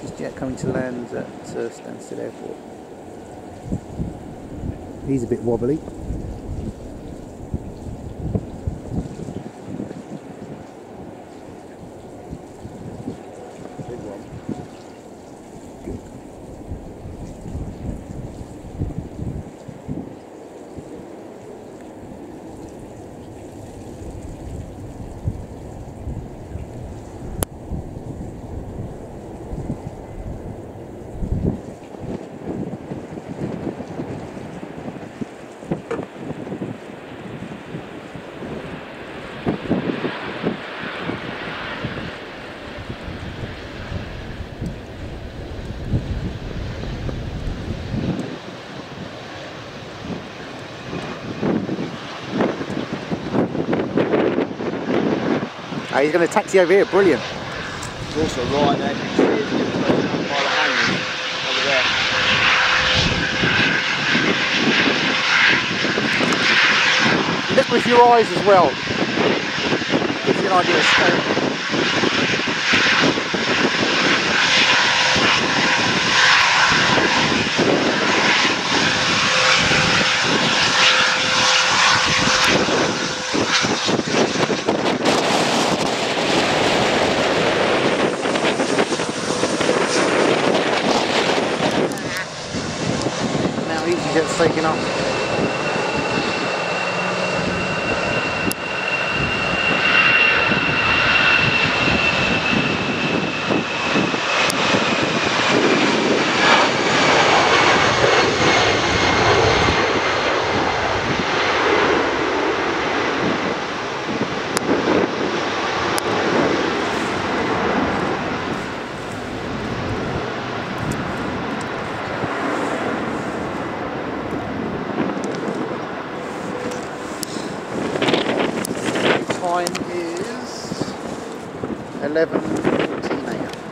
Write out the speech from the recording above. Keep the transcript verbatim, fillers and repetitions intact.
business jet coming to land at uh, Stansted Airport. He's a bit wobbly. Big one. Oh, he's going to taxi over here, brilliant. It's also right there, you can see it's going to go down by the hanging over there. Look with your eyes as well. Gives you an idea of scope. Gets taken off. Time is eleven.